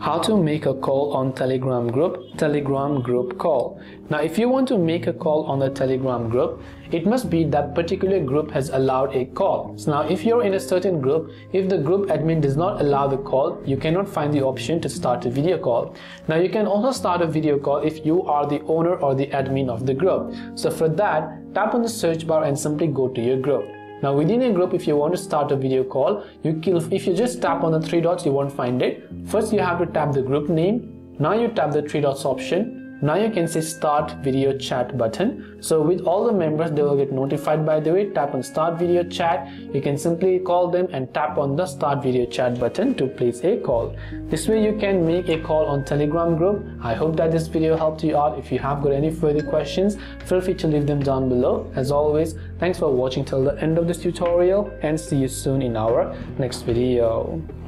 How to make a call on Telegram group call. Now if you want to make a call on the Telegram group, it must be that particular group has allowed a call. So now if you're in a certain group, if the group admin does not allow the call, you cannot find the option to start a video call. Now you can also start a video call if you are the owner or the admin of the group. So for that, tap on the search bar and simply go to your group. Now within a group, if you want to start a video call, if you just tap on the three dots, you won't find it. First you have to tap the group name. Now you tap the three dots option. Now you can say start video chat button. So with all the members, they will get notified by the way. Tap on start video chat. You can simply call them and tap on the start video chat button to place a call. This way you can make a call on Telegram group. I hope that this video helped you out. If you have got any further questions, feel free to leave them down below. As always, thanks for watching till the end of this tutorial and see you soon in our next video.